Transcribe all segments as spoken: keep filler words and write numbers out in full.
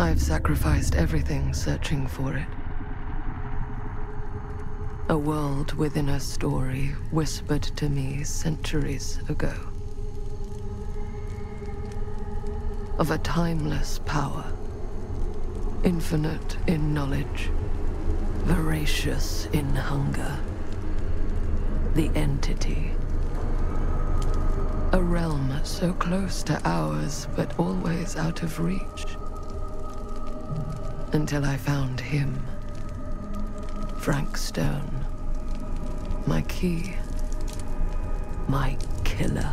I've sacrificed everything searching for it. A world within a story whispered to me centuries ago. Of a timeless power, infinite in knowledge, voracious in hunger. The entity. A realm so close to ours, but always out of reach. Until I found him. Frank Stone. My key. My killer.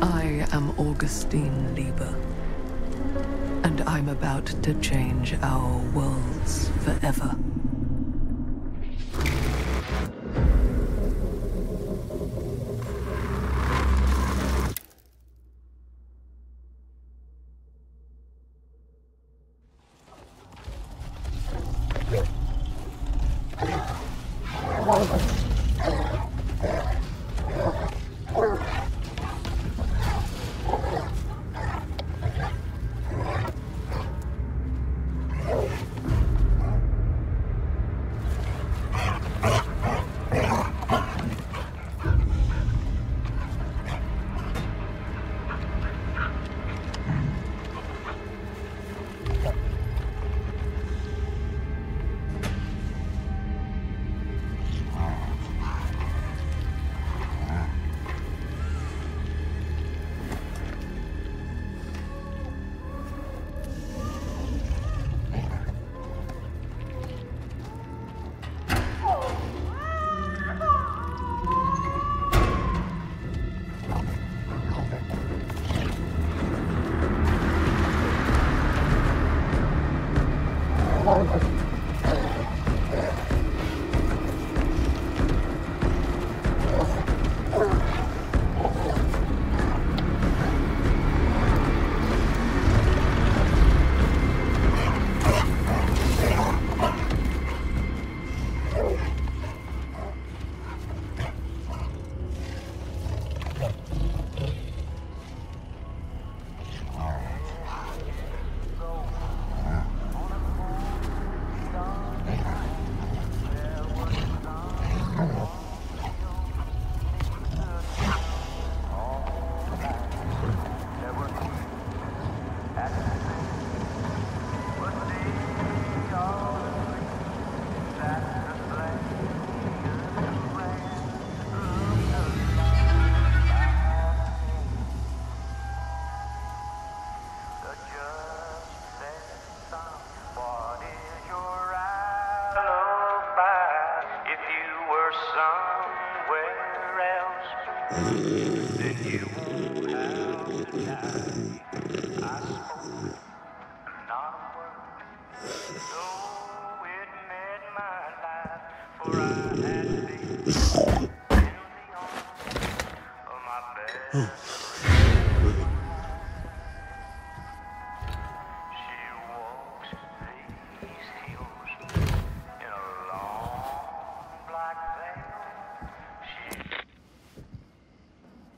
I am Augustine Lieber. And I'm about to change our worlds forever.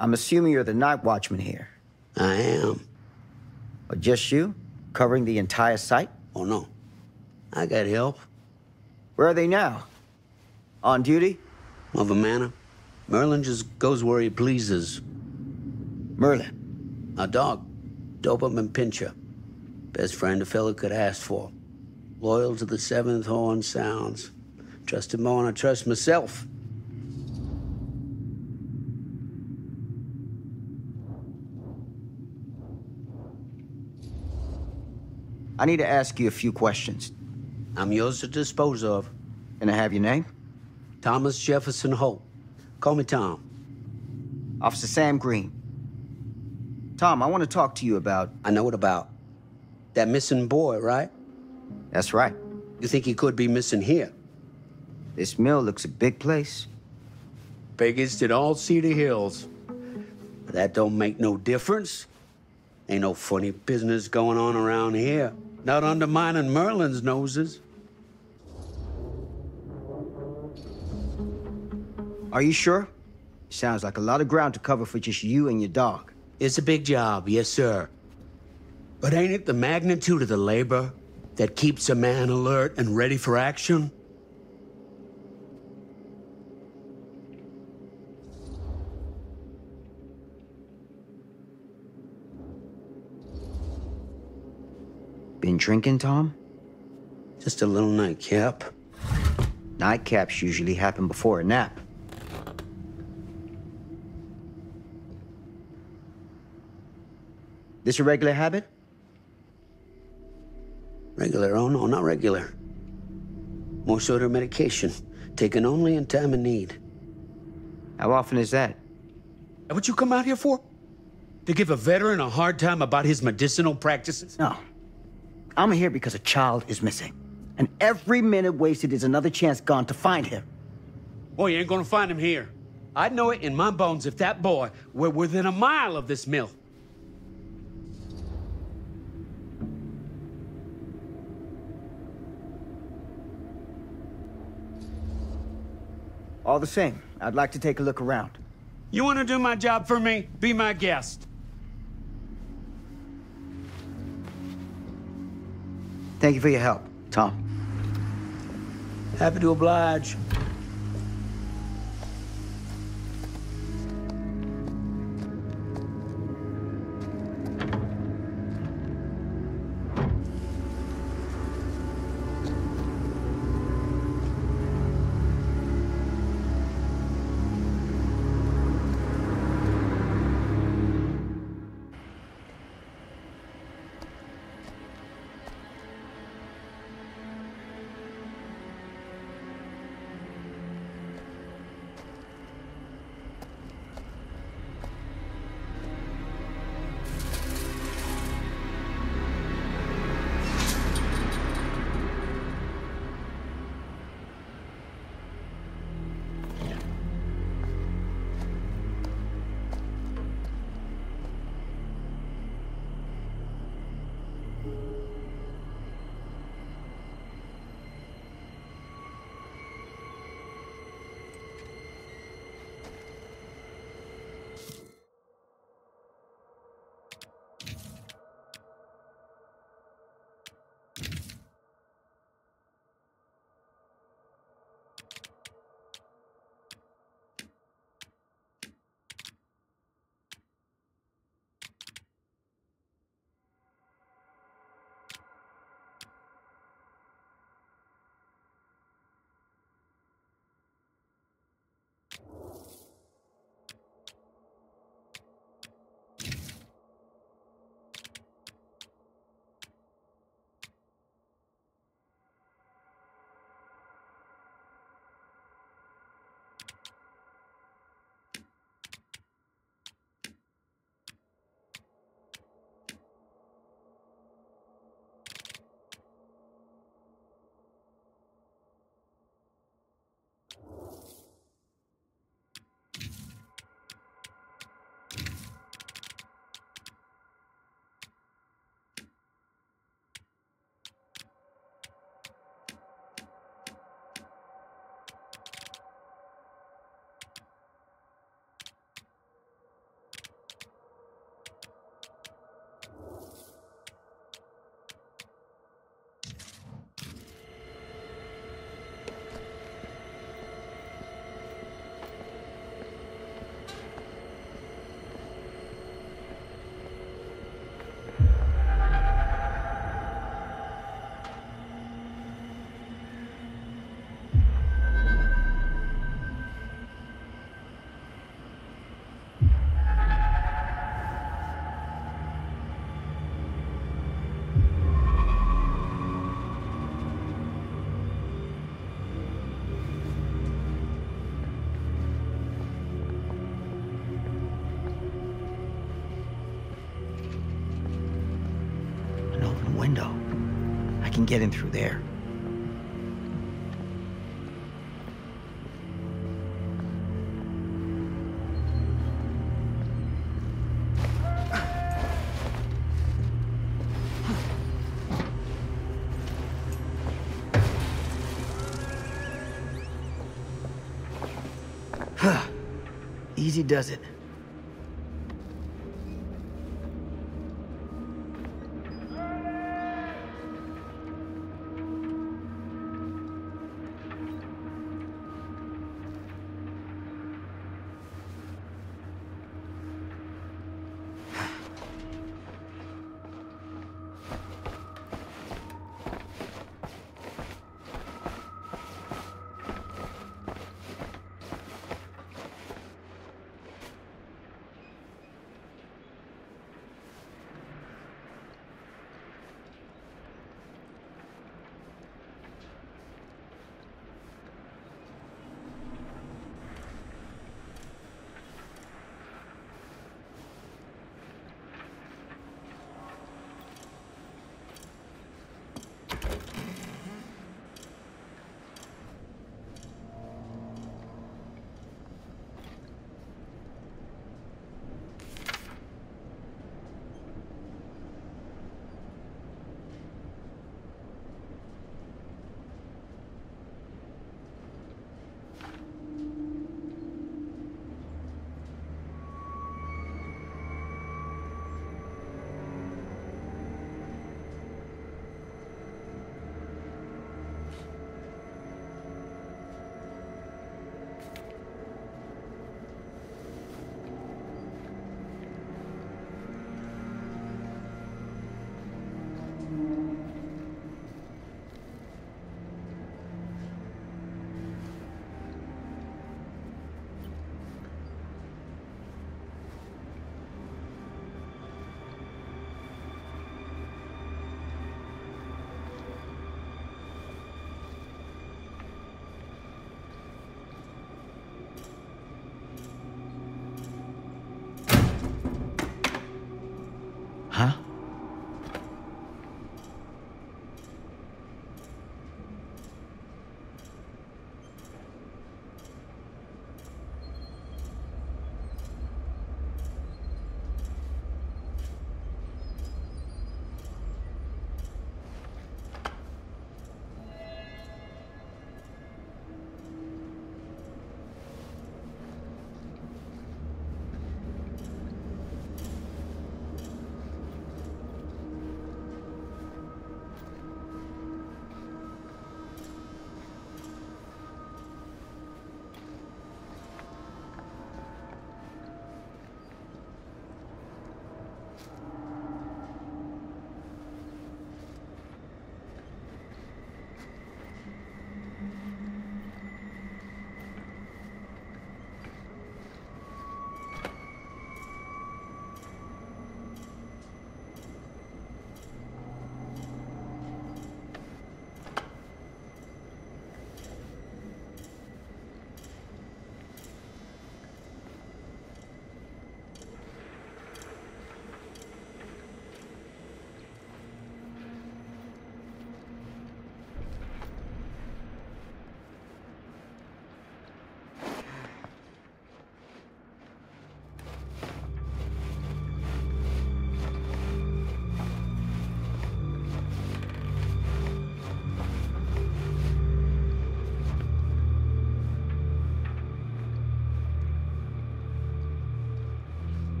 I'm assuming you're the night watchman here. I am. Or just you, covering the entire site? Oh, no. I got help. Where are they now? On duty? Of a manor. Merlin just goes where he pleases. Merlin? A dog. Doberman Pinscher. Best friend a fellow could ask for. Loyal to the seventh horn sounds. Trust him more than I trust myself. I need to ask you a few questions. I'm yours to dispose of. Can I have your name? Thomas Jefferson Holt. Call me Tom. Officer Sam Green. Tom, I want to talk to you about... I know what about. That missing boy, right? That's right. You think he could be missing here? This mill looks a big place. Biggest in all Cedar Hills. But that don't make no difference. Ain't no funny business going on around here. Not undermining Merlin's noses. Are you sure? Sounds like a lot of ground to cover for just you and your dog. It's a big job, yes, sir. But ain't it the magnitude of the labor that keeps a man alert and ready for action? Been drinking, Tom? Just a little nightcap. Nightcaps usually happen before a nap. This a regular habit? Regular? Oh, no, not regular. More sort of medication, taken only in time of need. How often is that? And what you come out here for? To give a veteran a hard time about his medicinal practices? No. I'm here because a child is missing. And every minute wasted is another chance gone to find him. Boy, you ain't gonna find him here. I'd know it in my bones if that boy were within a mile of this mill. All the same, I'd like to take a look around. You wanna do my job for me? Be my guest. Thank you for your help, Tom. Happy to oblige. Window. I can get in through there. Easy does it.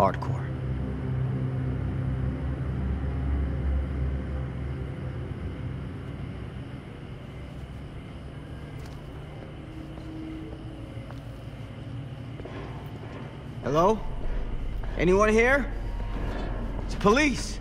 hardcore. Hello? Anyone here? It's police!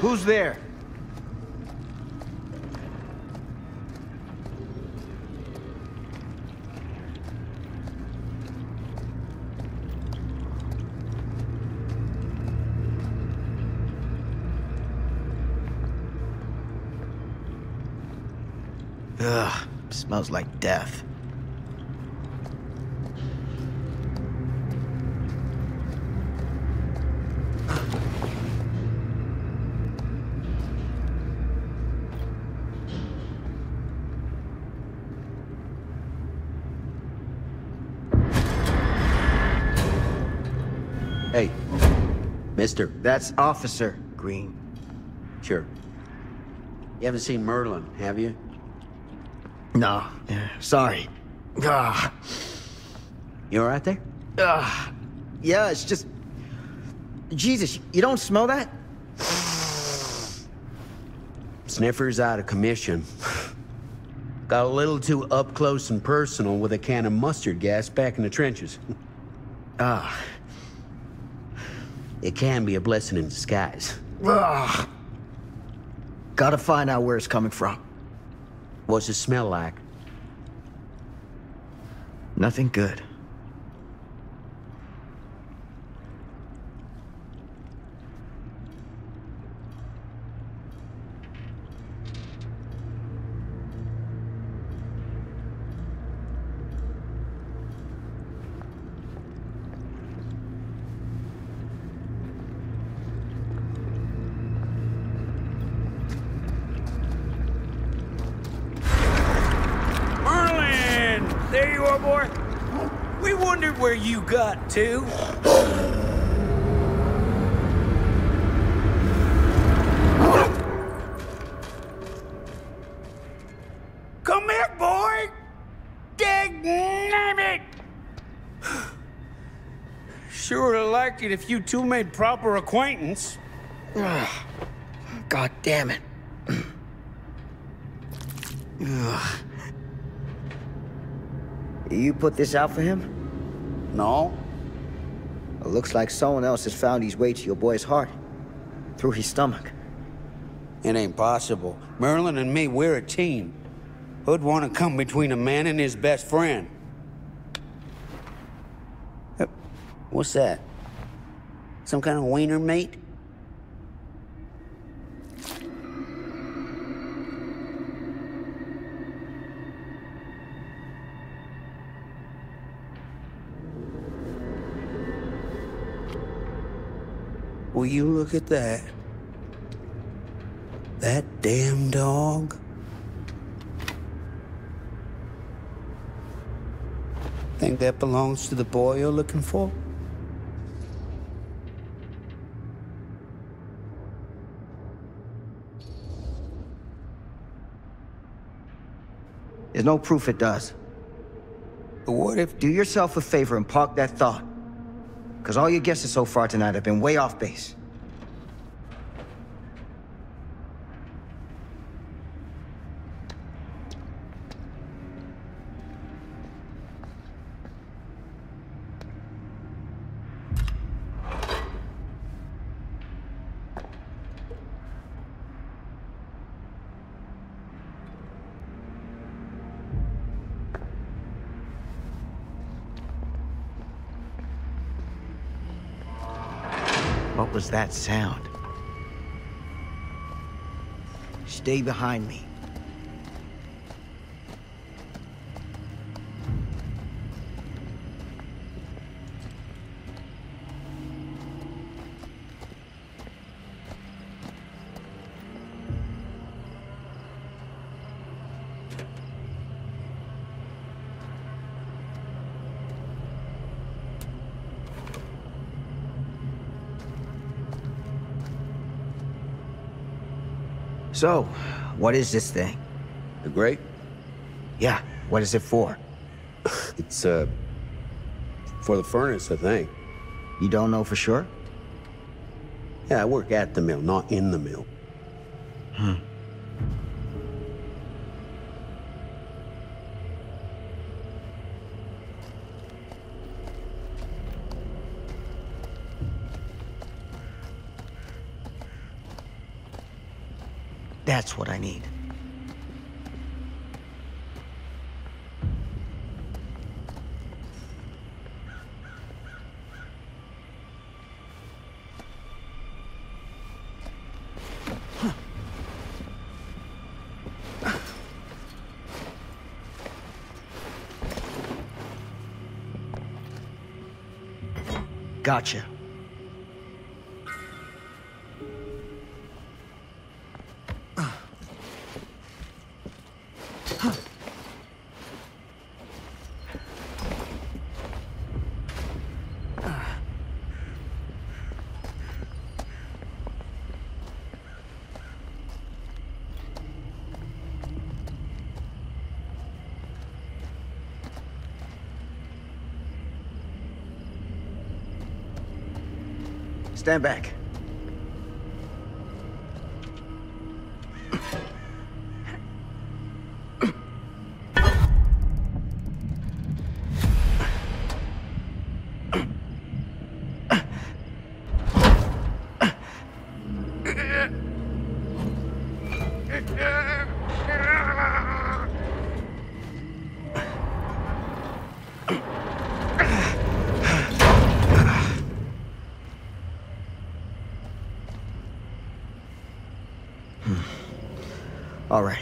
Who's there? Ugh, smells like death. Mister, that's Officer Green. Sure. You haven't seen Merlin, have you? No. Sorry. Ah. You all right there? Ah. Yeah, it's just... Jesus, you don't smell that? Sniffer's out of commission. Got a little too up close and personal with a can of mustard gas back in the trenches. Ah. It can be a blessing in disguise. Ugh. Gotta find out where it's coming from. What's it smell like? Nothing good. Got to. Come here, boy. Dag name it. Sure would have liked it if you two made proper acquaintance. God damn it. You put this out for him? No. It looks like someone else has found his way to your boy's heart. Through his stomach. It ain't possible. Merlin and me, we're a team. Who'd want to come between a man and his best friend? What's that? Some kind of wiener mate? Will you look at that? That damn dog? Think that belongs to the boy you're looking for? There's no proof it does. But what if... Do yourself a favor and park that thought. Because all your guesses so far tonight have been way off base. What was that sound? Stay behind me. So, what is this thing? The grate? Yeah, what is it for? It's, uh, for the furnace, I think. You don't know for sure? Yeah, I work at the mill, not in the mill. Hmm. That's what I need. Gotcha. Stand back. All right,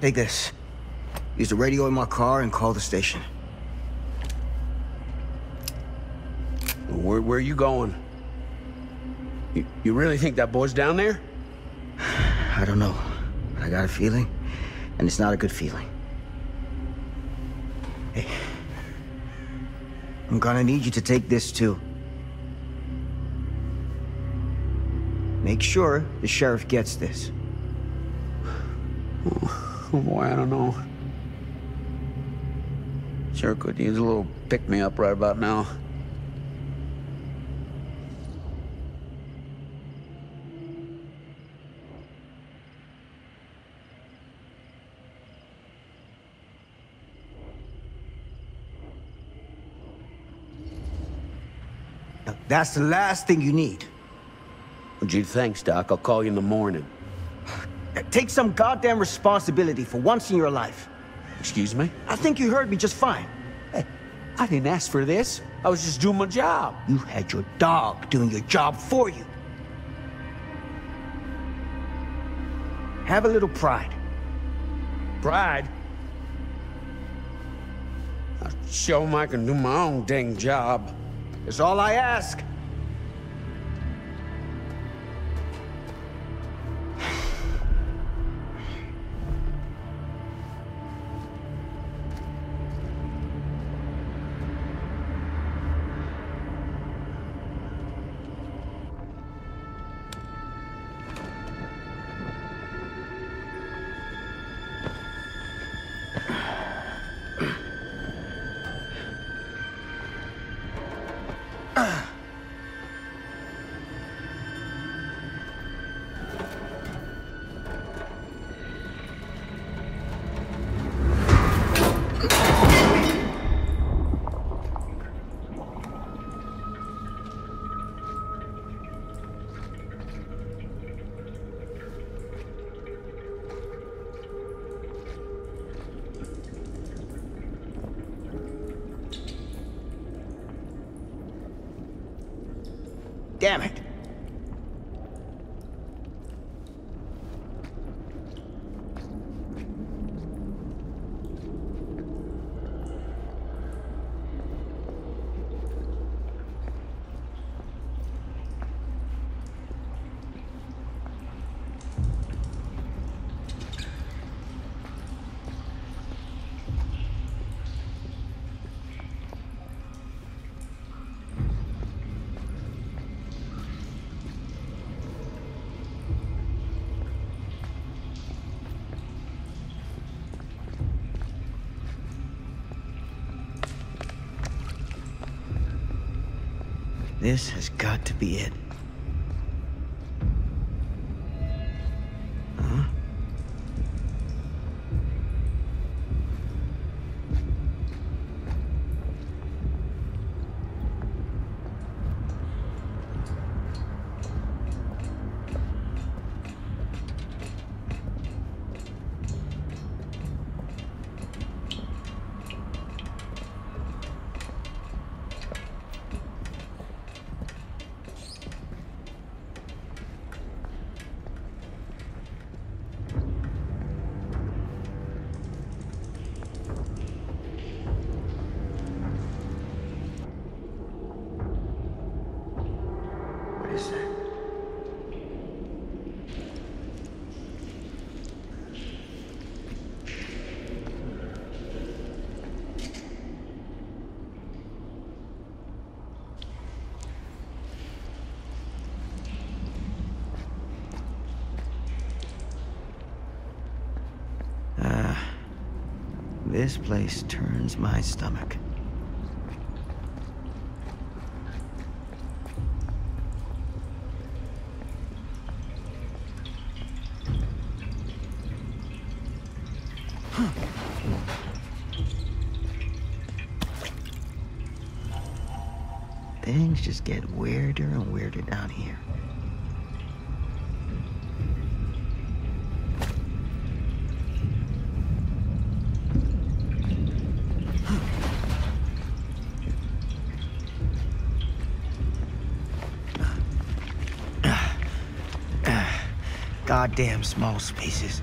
take this. Use the radio in my car and call the station. Where, where are you going? You, you really think that boy's down there? I don't know. I got a feeling, and it's not a good feeling. Hey, I'm gonna need you to take this too. Make sure the sheriff gets this. Oh boy, I don't know. Sure could use a little pick-me-up right about now. That's the last thing you need. Well, gee, thanks, Doc. I'll call you in the morning. Take some goddamn responsibility for once in your life. Excuse me? I think you heard me just fine. Hey, I didn't ask for this. I was just doing my job. You had your dog doing your job for you. Have a little pride. Pride? I'll show them I can do my own dang job. That's all I ask. Damn it. This has got to be it. Huh? This place turns my stomach. Things just get weirder and weirder down here. Goddamn small spaces.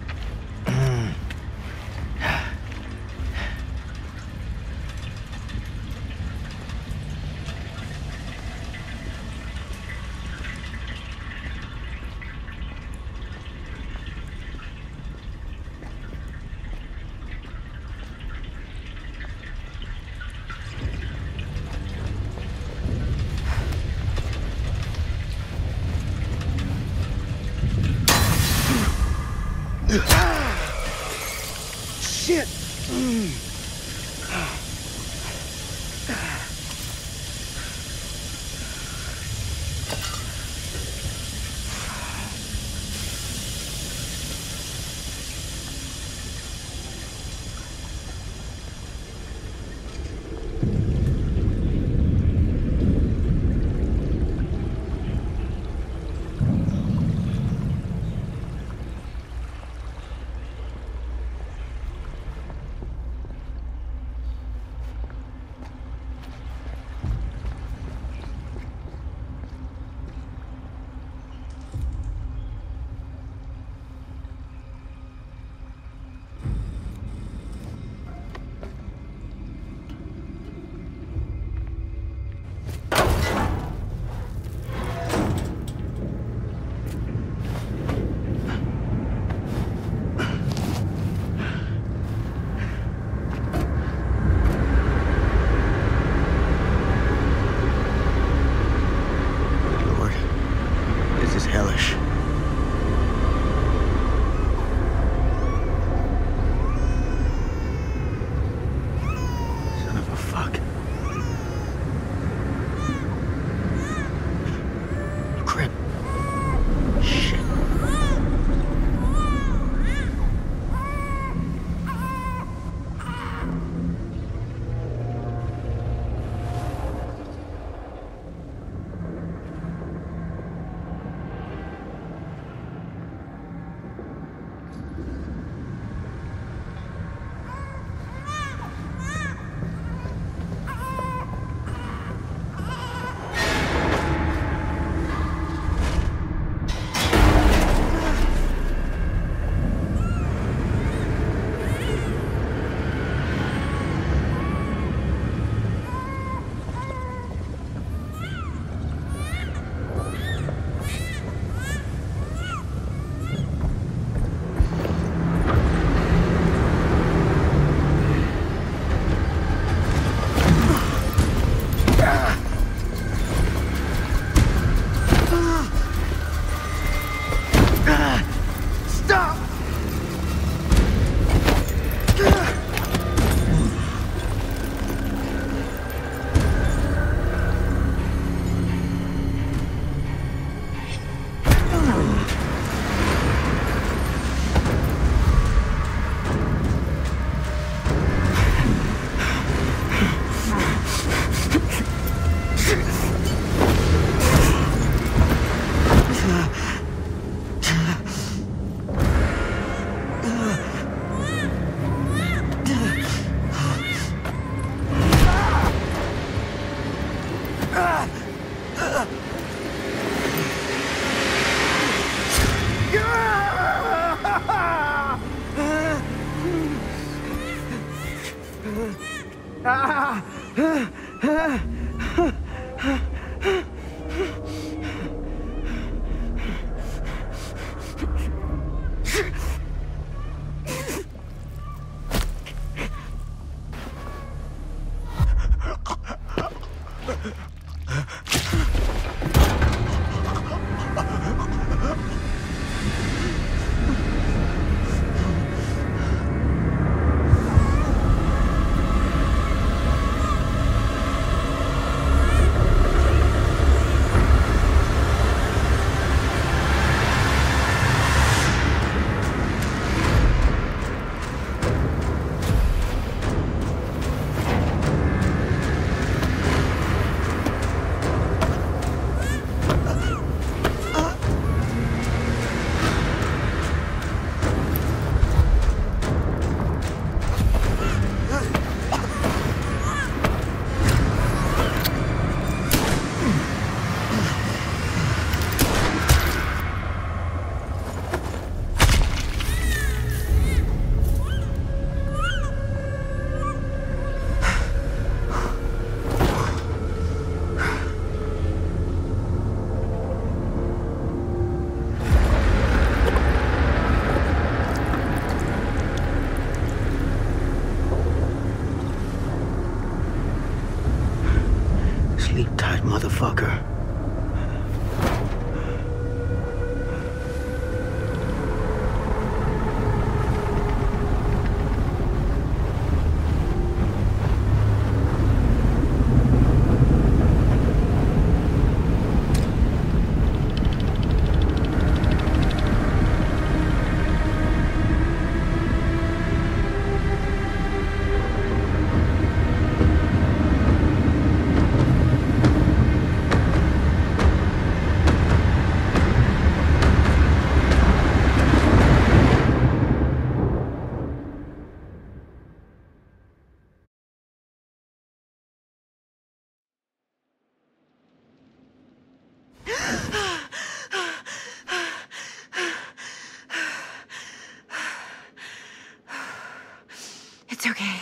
It's okay.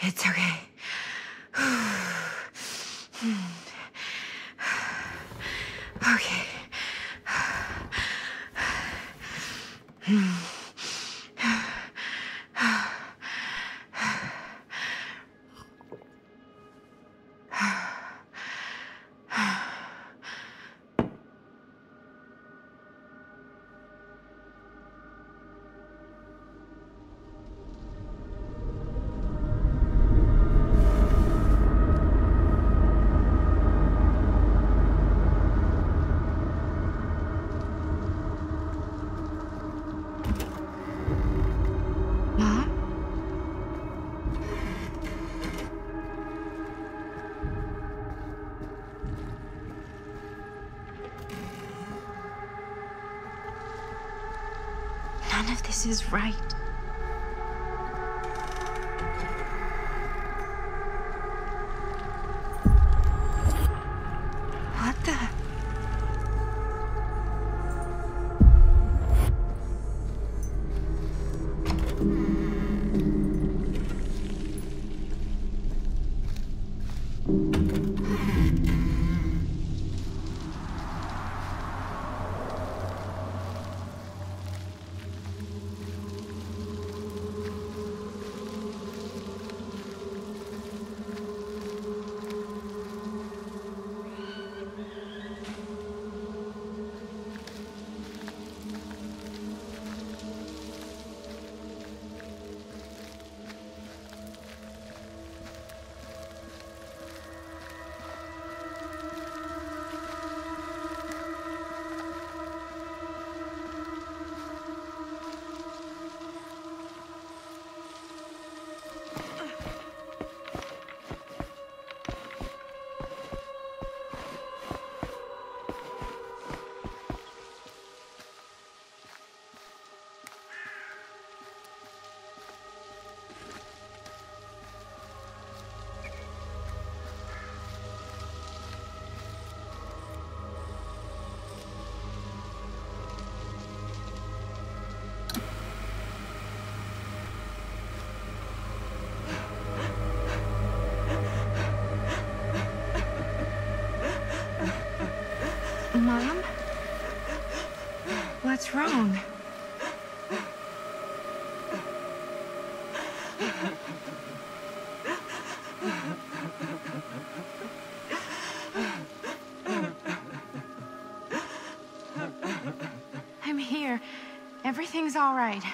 It's okay. Okay. This is right. What the? Mom? What's wrong? I'm here. Everything's all right.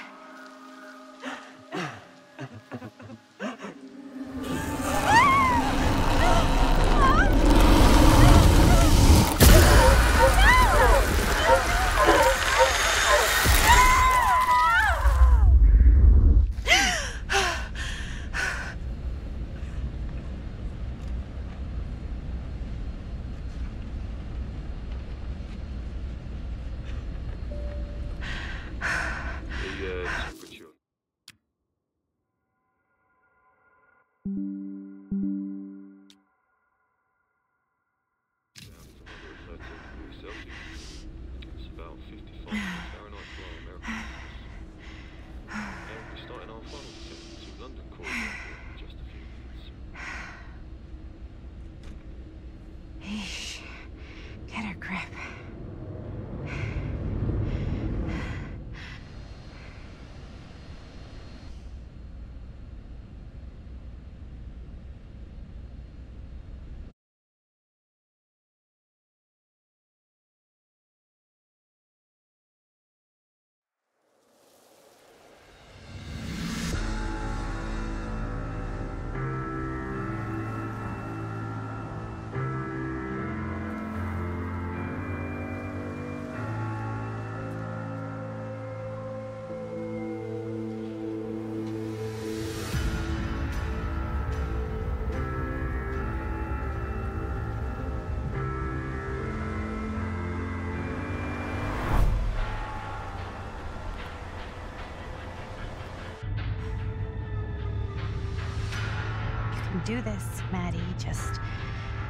Do this, Maddie. Just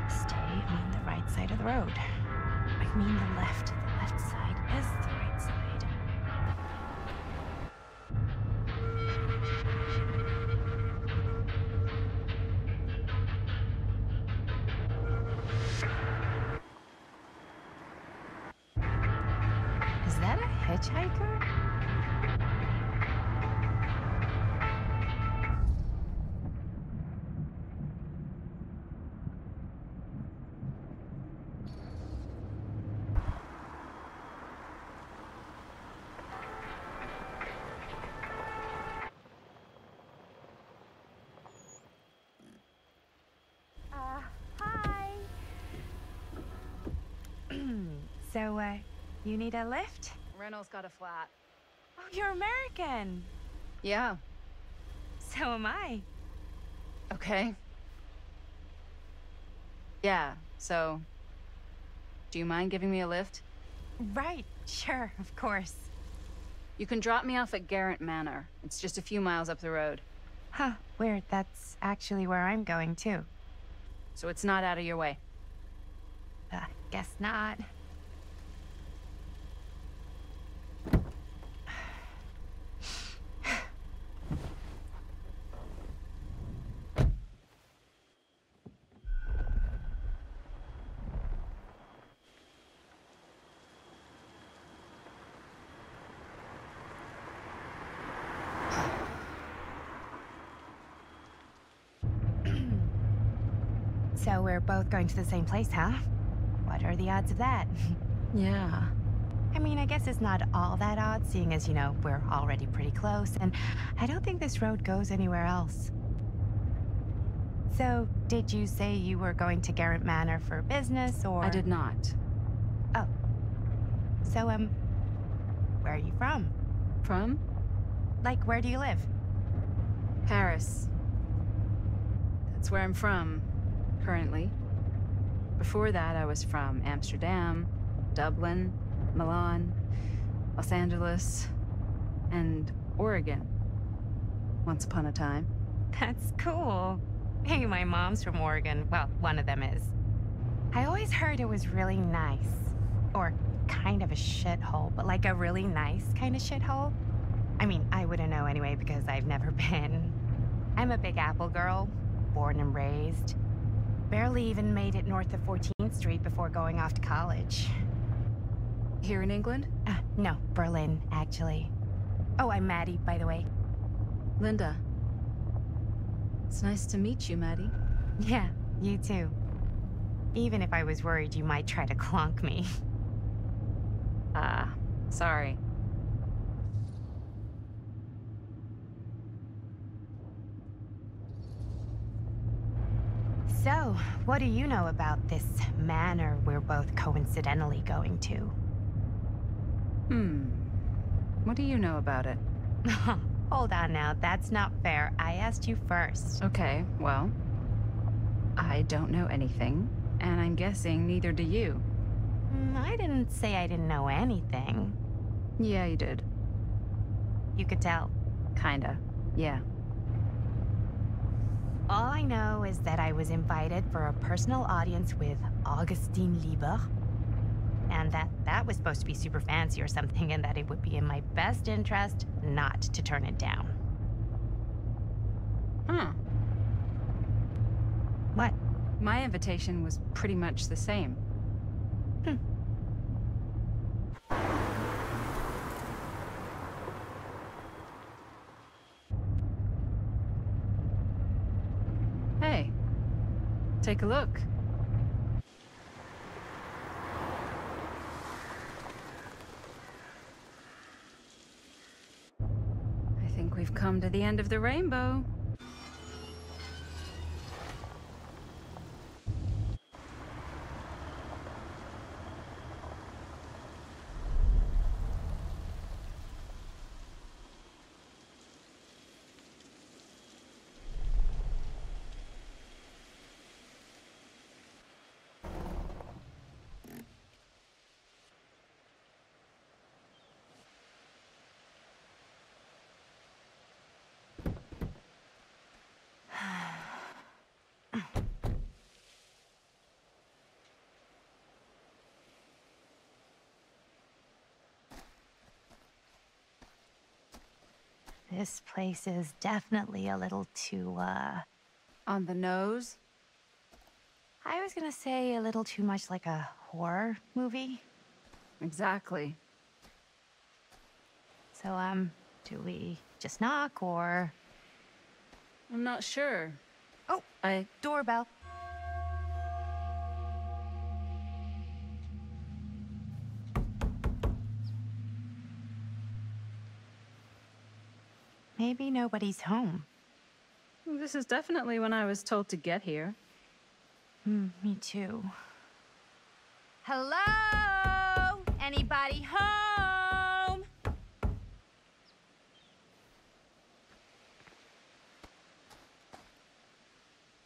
stay on the right side of the road. I mean the left. The left side is the right side. Is that a hitchhiker? So, uh, you need a lift? Reynolds got a flat. Oh, you're American! Yeah. So am I. Okay. Yeah, so... do you mind giving me a lift? Right, sure, of course. You can drop me off at Garrett Manor. It's just a few miles up the road. Huh, weird. That's actually where I'm going, too. So it's not out of your way? Uh, guess not. So we're both going to the same place, huh? What are the odds of that? Yeah. I mean, I guess it's not all that odd, seeing as, you know, we're already pretty close, and I don't think this road goes anywhere else. So, did you say you were going to Garrett Manor for business, or...? I did not. Oh. So, um, where are you from? From? Like, where do you live? Paris. That's where I'm from. Currently. Before that, I was from Amsterdam, Dublin, Milan, Los Angeles, and Oregon. Once upon a time. That's cool. Hey, my mom's from Oregon. Well, one of them is. I always heard it was really nice. Or kind of a shithole, but like a really nice kind of shithole. I mean, I wouldn't know anyway because I've never been. I'm a Big Apple girl, born and raised. Barely even made it north of fourteenth Street before going off to college. Here in England? Uh, no, Berlin, actually. Oh, I'm Maddie, by the way. Linda. It's nice to meet you, Maddie. Yeah, you too. Even if I was worried you might try to clonk me. Ah, uh, sorry. So, what do you know about this manor we're both coincidentally going to? Hmm. What do you know about it? Hold on now, that's not fair. I asked you first. Okay, well, I don't know anything, and I'm guessing neither do you. I didn't say I didn't know anything. Yeah, you did. You could tell. Kinda, yeah. All I know is that I was invited for a personal audience with Augustine Lieber, and that that was supposed to be super fancy or something, and that it would be in my best interest not to turn it down. Huh. What? My invitation was pretty much the same. Hmm. Take a look. I think we've come to the end of the rainbow. This place is definitely a little too, uh... on the nose? I was gonna say a little too much like a horror movie. Exactly. So, um, do we just knock, or...? I'm not sure. Oh, I... doorbell. Maybe nobody's home. This is definitely when I was told to get here. Mm, me too. Hello? Anybody home?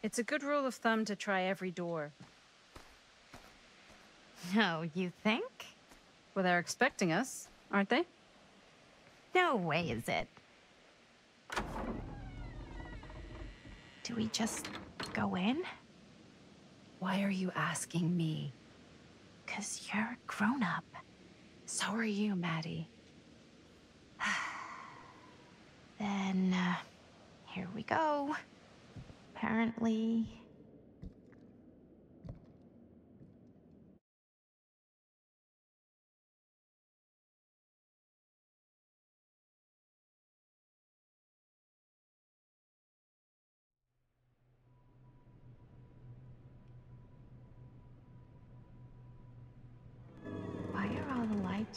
It's a good rule of thumb to try every door. No, you think? Well, they're expecting us, aren't they? No way is it. Do we just go in? Why are you asking me? 'Cause you're a grown-up. So are you, Maddie. Then, uh, here we go. Apparently...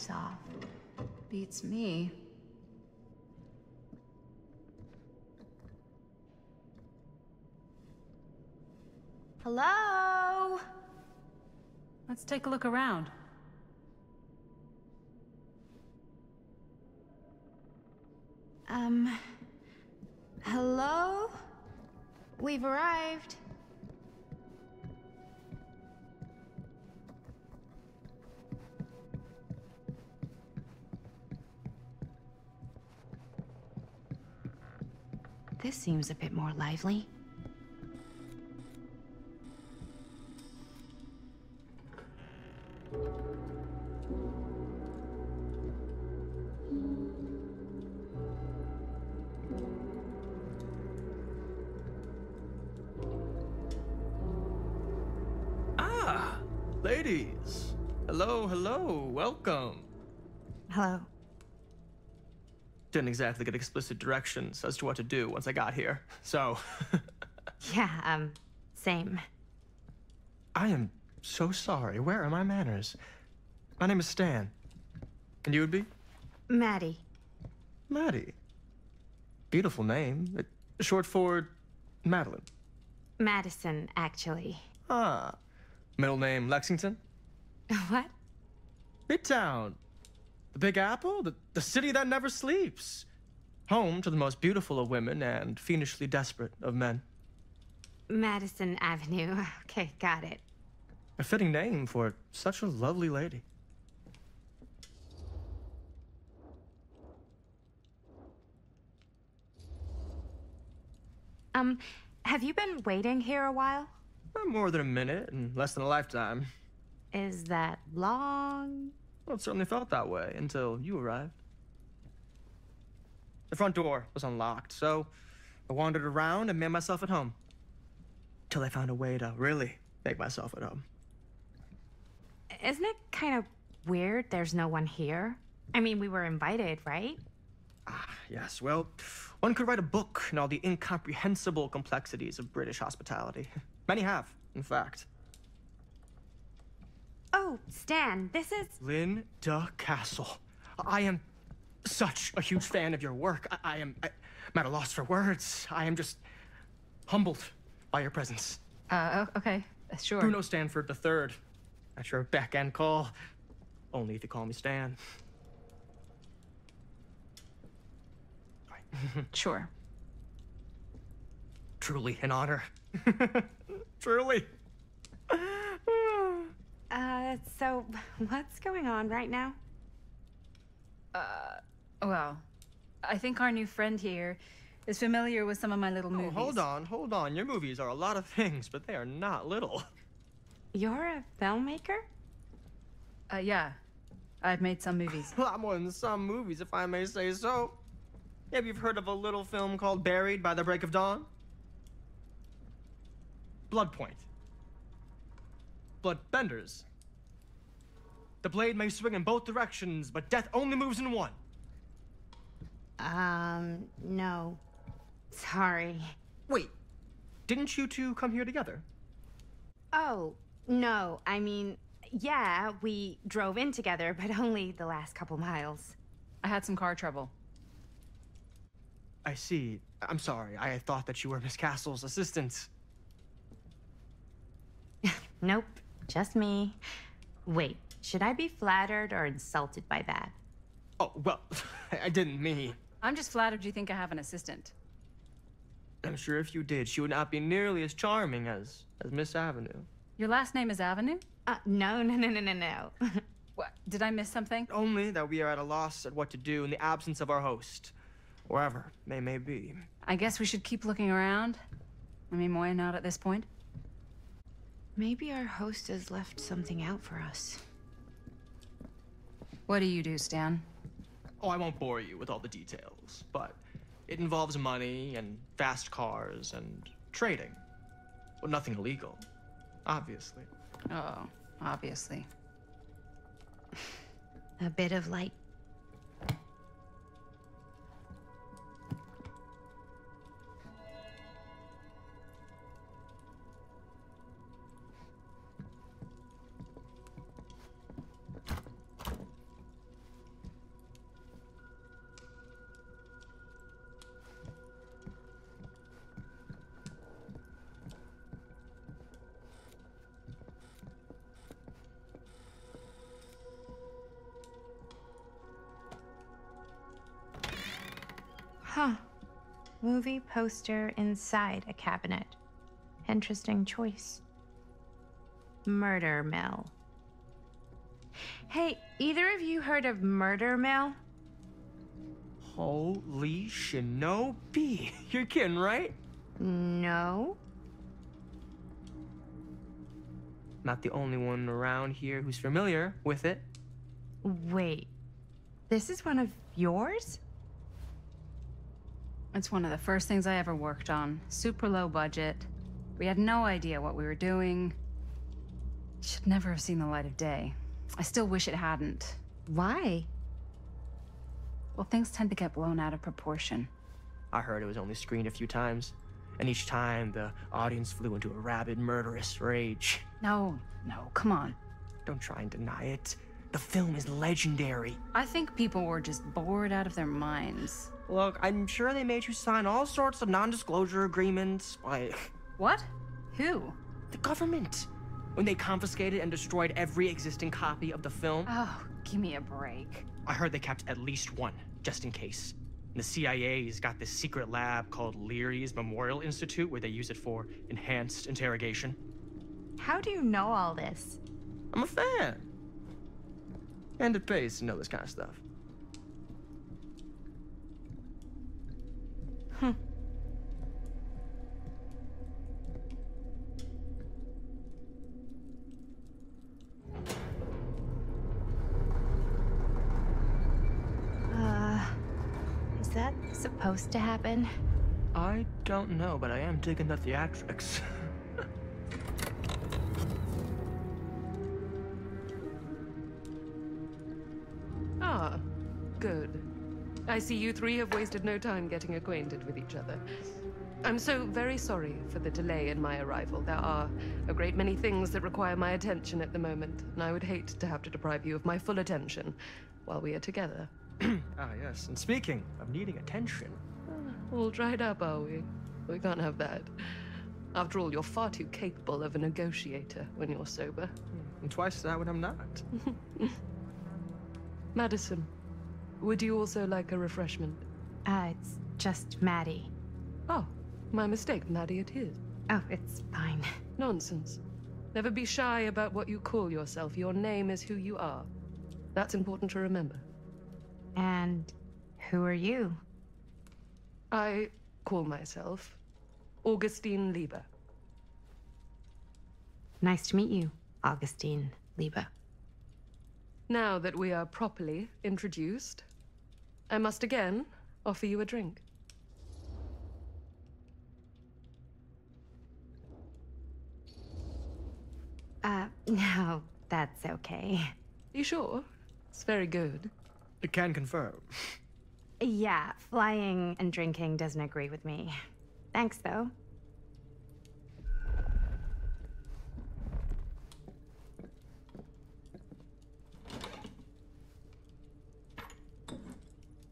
off. Beats me. Hello? Let's take a look around. Um, hello? We've arrived. This seems a bit more lively. Ah, ladies. Hello, hello, welcome. Hello. Didn't exactly get explicit directions as to what to do once I got here, so. Yeah, um, same. I am so sorry. Where are my manners? My name is Stan. And you would be? Maddie. Maddie. Beautiful name. Short for Madeline. Madison, actually. Ah. Middle name Lexington? What? Midtown. The Big Apple? The, the city that never sleeps. Home to the most beautiful of women and fiendishly desperate of men. Madison Avenue. Okay, got it. A fitting name for such a lovely lady. Um, have you been waiting here a while? Not more than a minute and less than a lifetime. Is that long? Well, it certainly felt that way until you arrived. The front door was unlocked, so I wandered around and made myself at home. Till I found a way to really make myself at home. Isn't it kind of weird there's no one here? I mean, we were invited, right? Ah, yes. Well, one could write a book on all the incomprehensible complexities of British hospitality. Many have, in fact. Oh, Stan, this is... Lynn Du Castle. I am such a huge fan of your work. I, I am I, I'm at a loss for words. I am just humbled by your presence. Uh, okay, sure. Bruno Stanford the third, at your beck and call. Only if you call me Stan. Sure. Truly an honor. Truly. Uh, so what's going on right now? Uh, well, I think our new friend here is familiar with some of my little oh, movies. Hold on, hold on. Your movies are a lot of things, but they are not little. You're a filmmaker? Uh, yeah. I've made some movies. A lot more than some movies, if I may say so. Maybe you've heard of a little film called Buried by the Break of Dawn? Blood Point. Bloodbenders. The blade may swing in both directions, but death only moves in one. Um, no. Sorry. Wait, didn't you two come here together? Oh, no. I mean, yeah, we drove in together, but only the last couple miles. I had some car trouble. I see. I'm sorry. I thought that you were Miss Castle's assistant. Nope. Just me. Wait, should I be flattered or insulted by that? Oh, well, I didn't mean... I'm just flattered you think I have an assistant. I'm sure if you did, she would not be nearly as charming as, as Miss Avenue. Your last name is Avenue? Uh, no, no, no, no, no, no. What? Did I miss something? Only that we are at a loss at what to do in the absence of our host. Wherever they may be. I guess we should keep looking around. I mean, why not at this point? Maybe our host has left something out for us. What do you do, Stan? Oh, I won't bore you with all the details, but it involves money and fast cars and trading. Well, nothing illegal, obviously. Oh, obviously. A bit of light. Movie poster inside a cabinet. Interesting choice. Murder Mill. Hey, either of you heard of Murder Mill? Holy shinobi. You're kidding, right? No. Not the only one around here who's familiar with it. Wait, this is one of yours? It's one of the first things I ever worked on. Super low budget. We had no idea what we were doing. Should never have seen the light of day. I still wish it hadn't. Why? Well, things tend to get blown out of proportion. I heard it was only screened a few times, and each time the audience flew into a rabid, murderous rage. No, no, come on. Don't try and deny it. The film is legendary. I think people were just bored out of their minds. Look, I'm sure they made you sign all sorts of non-disclosure agreements, like... What? Who? The government. When they confiscated and destroyed every existing copy of the film. Oh, give me a break. I heard they kept at least one, just in case. And the C I A's got this secret lab called Leary's Memorial Institute where they use it for enhanced interrogation. How do you know all this? I'm a fan. And it pays to know this kind of stuff. Hmm. Uh, is that supposed to happen? I don't know, but I am digging the theatrics. Ah, good. I see you three have wasted no time getting acquainted with each other. I'm so very sorry for the delay in my arrival. There are a great many things that require my attention at the moment, and I would hate to have to deprive you of my full attention while we are together. Ah, yes. And speaking of needing attention... All dried up, are we? We can't have that. After all, you're far too capable of a negotiator when you're sober. And twice that when I'm not. Madison, would you also like a refreshment? Uh, it's just Maddie. Oh, my mistake, Maddie it is. Oh, it's fine. Nonsense. Never be shy about what you call yourself. Your name is who you are. That's important to remember. And who are you? I call myself Augustine Lieber. Nice to meet you, Augustine Lieber. Now that we are properly introduced, I must again offer you a drink. Uh, no, that's okay. You sure? It's very good. It can confirm. Yeah, flying and drinking doesn't agree with me. Thanks, though.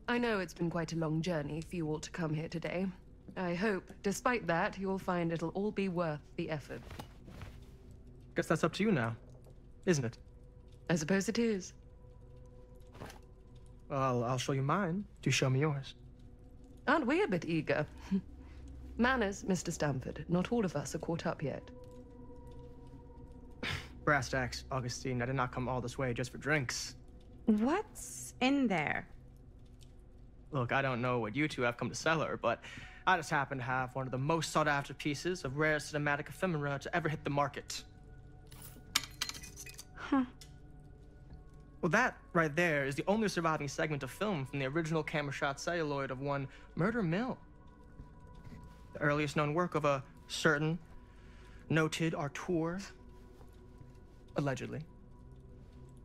I know it's been quite a long journey for you all to come here today. I hope, despite that, you'll find it'll all be worth the effort. Guess that's up to you now, isn't it? I suppose it is. Well, I'll, I'll show you mine. Do show me yours. Aren't we a bit eager? Manners, Mister Stanford. Not all of us are caught up yet. Brass tacks, Augustine. I did not come all this way just for drinks. What's in there? Look, I don't know what you two have come to sell her, but I just happen to have one of the most sought-after pieces of rare cinematic ephemera to ever hit the market. Huh. Well, that right there is the only surviving segment of film from the original camera shot celluloid of one Murder Mill. The earliest known work of a certain noted auteur, allegedly,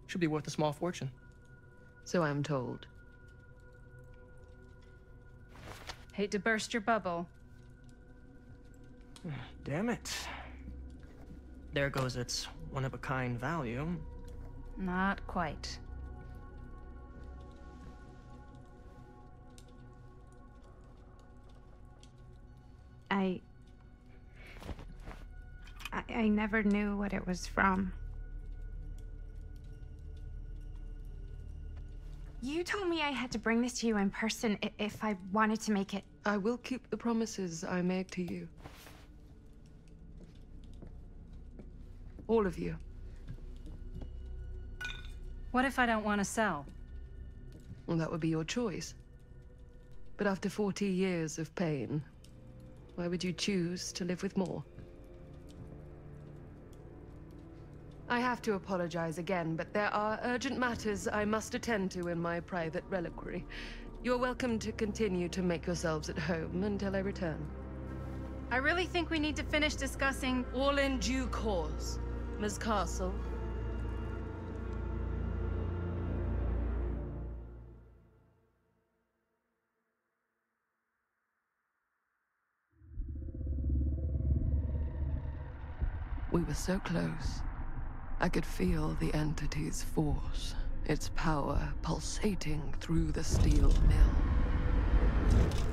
should be worth a small fortune. So I'm told. Hate to burst your bubble. Damn it. There goes its one-of-a-kind value. Not quite. I... I... I never knew what it was from. You told me I had to bring this to you in person if I wanted to make it. I will keep the promises I made to you. All of you. What if I don't want to sell? Well, that would be your choice. But after forty years of pain, why would you choose to live with more? I have to apologize again, but there are urgent matters I must attend to in my private reliquary. You're welcome to continue to make yourselves at home until I return. I really think we need to finish discussing all in due course, Miz Castle. We were so close. I could feel the entity's force, its power pulsating through the steel mill.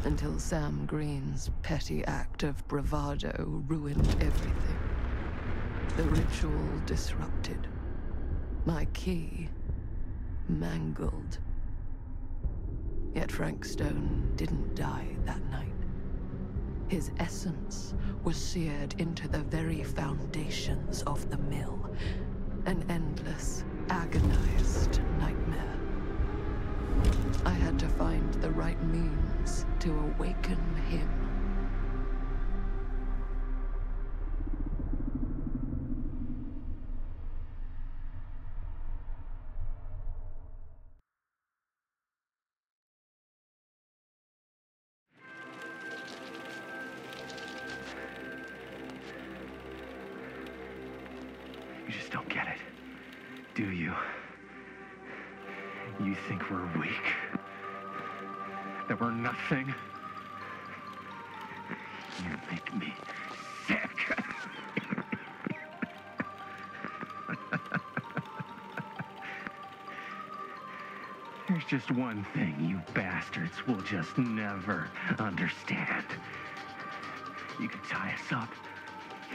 Until Sam Green's petty act of bravado ruined everything. The ritual disrupted. My key mangled. Yet Frank Stone didn't die that night. His essence was seared into the very foundations of the mill. An endless, agonized nightmare. I had to find the right means to awaken him. You just don't get it, do you? You think we're weak? That we're nothing? You make me sick. There's just one thing you bastards will just never understand. You can tie us up.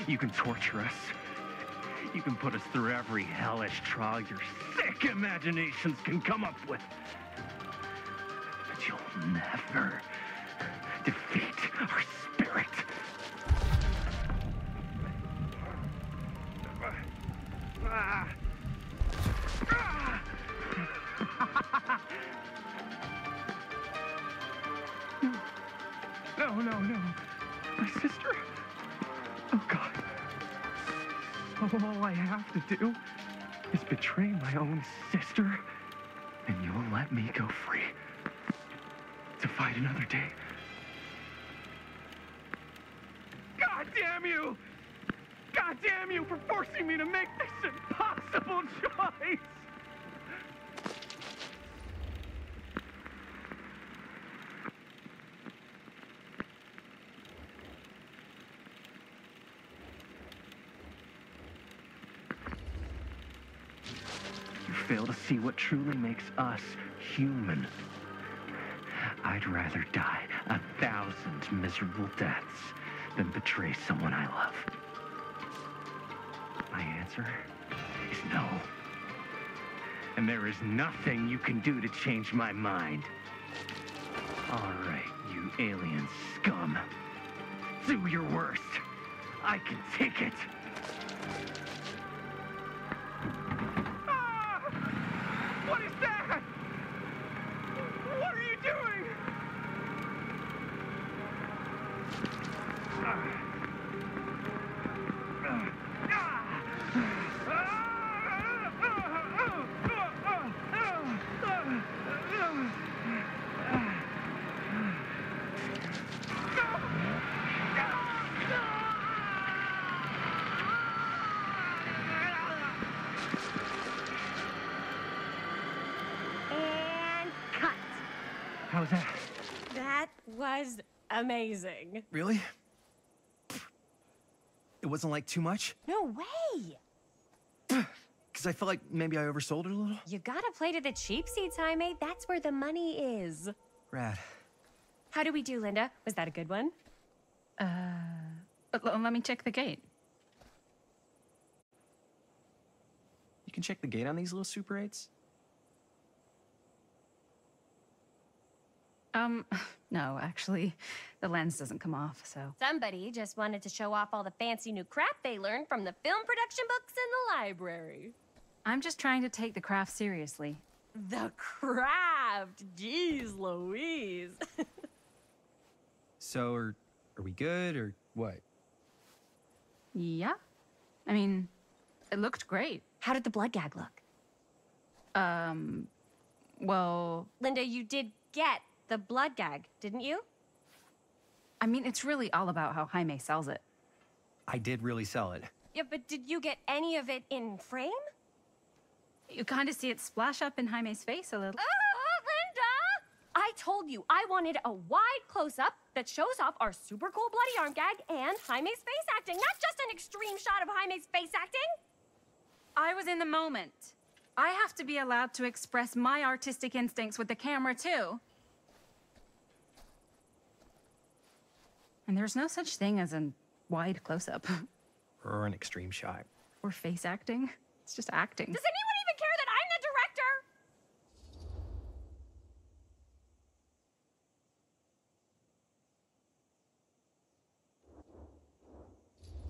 You can torture us. You can put us through every hellish trial your sick imaginations can come up with. But you'll never defeat our spirit. No, no, no. My sister? Oh, God. All I have to do is betray my own sister, and you'll let me go free to fight another day. God damn you! God damn you for forcing me to make this impossible choice! Fail to see what truly makes us human. I'd rather die a thousand miserable deaths than betray someone I love. My answer is no. And there is nothing you can do to change my mind. All right, you alien scum. Do your worst. I can take it. Amazing. Really? It wasn't like too much? No way! Because I felt like maybe I oversold it a little. You gotta play to the cheap seats, Jaime. That's where the money is. Rad. How do we do, Linda? Was that a good one? Uh, let me check the gate. You can check the gate on these little Super eights? Um, no, actually, the lens doesn't come off, so... Somebody just wanted to show off all the fancy new crap they learned from the film production books in the library. I'm just trying to take the craft seriously. The craft? Jeez Louise. So, are, are we good, or what? Yeah. I mean, it looked great. How did the blood gag look? Um, well... Linda, you did get... the blood gag, didn't you? I mean, it's really all about how Jaime sells it. I did really sell it. Yeah, but did you get any of it in frame? You kind of see it splash up in Jaime's face a little. Oh, Linda! I told you I wanted a wide close-up that shows off our super cool bloody arm gag and Jaime's face acting, not just an extreme shot of Jaime's face acting. I was in the moment. I have to be allowed to express my artistic instincts with the camera, too. And there's no such thing as a wide close-up. Or an extreme shot. Or face acting. It's just acting. Does anyone even care that I'm the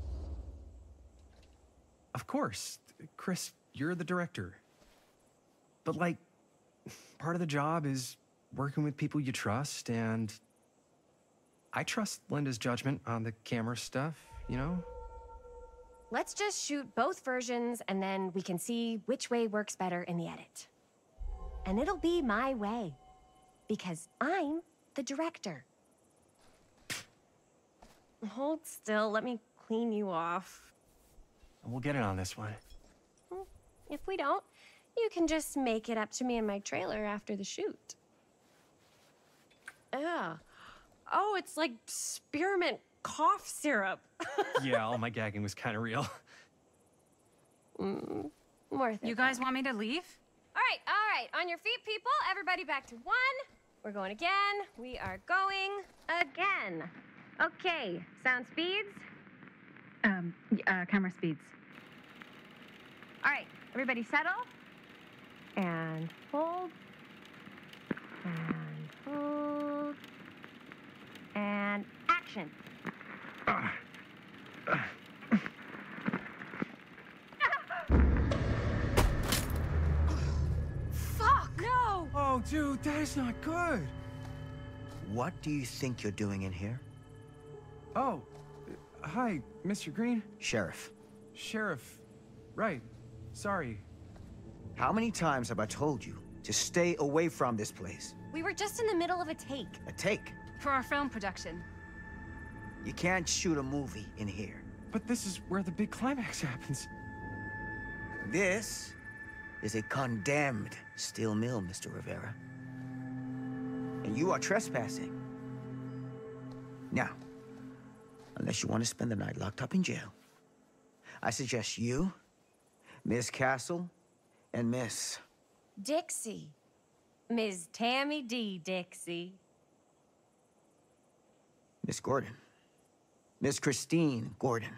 director? Of course. Chris, you're the director. But, like, part of the job is working with people you trust, and I trust Linda's judgment on the camera stuff, you know? Let's just shoot both versions, and then we can see which way works better in the edit. And it'll be my way, because I'm the director. Hold still, let me clean you off. We'll get it on this one. If we don't, you can just make it up to me in my trailer after the shoot. Ugh. Oh, it's like spearmint cough syrup. Yeah, all my gagging was kind of real. Mm, worth it. You guys want me to leave? All right, all right. On your feet, people. Everybody back to one. We're going again. We are going again. Okay, sound speeds. Um, uh, camera speeds. All right, everybody settle. And hold. And hold. And action. Uh, uh. Fuck! No! Oh, dude, that is not good. What do you think you're doing in here? Oh, uh, hi, Mister Green. Sheriff. Sheriff, right. Sorry. How many times have I told you to stay away from this place? We were just in the middle of a take. A take? For our film production. You can't shoot a movie in here. But this is where the big climax happens. This is a condemned steel mill, Mister Rivera. And you are trespassing. Now, unless you want to spend the night locked up in jail, I suggest you, Miss Castle, and Miss Dixie. Miss Tammy D. Dixie. Miss Gordon. Miss Christine Gordon.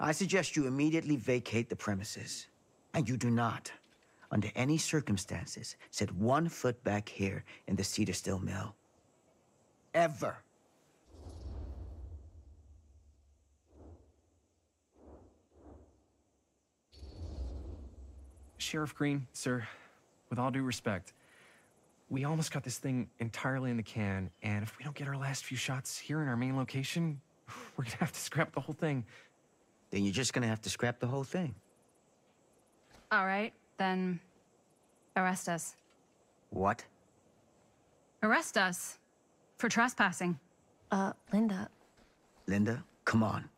I suggest you immediately vacate the premises. And you do not, under any circumstances, set one foot back here in the Cedar Hill Mill. Ever. Sheriff Green, sir, with all due respect, we almost got this thing entirely in the can, and if we don't get our last few shots here in our main location, we're gonna have to scrap the whole thing. Then you're just gonna have to scrap the whole thing. All right, then arrest us. What? Arrest us for trespassing. Uh, Linda. Linda, come on.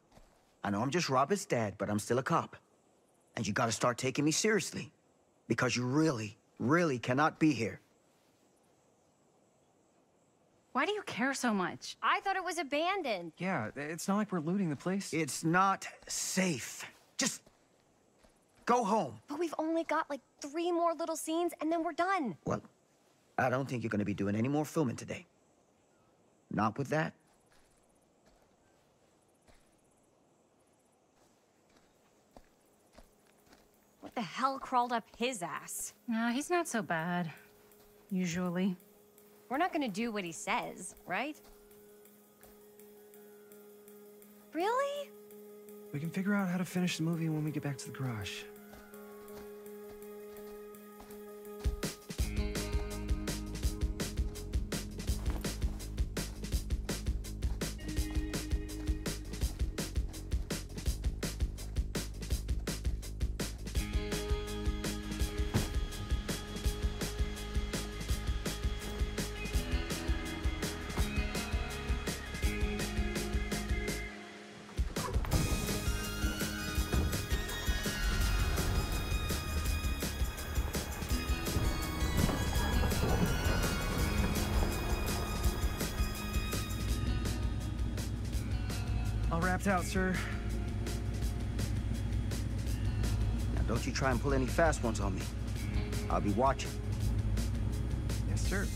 I know I'm just Robert's dad, but I'm still a cop. And you gotta start taking me seriously. Because you really, really cannot be here. Why do you care so much? I thought it was abandoned. Yeah, it's not like we're looting the place. It's not safe. Just go home. But we've only got like three more little scenes and then we're done. Well, I don't think you're gonna be doing any more filming today. Not with that. What the hell crawled up his ass? No, he's not so bad. Usually. We're not gonna do what he says, right? Really? We can figure out how to finish the movie when we get back to the garage. All wrapped out, sir. Now, don't you try and pull any fast ones on me. I'll be watching. Yes, sir.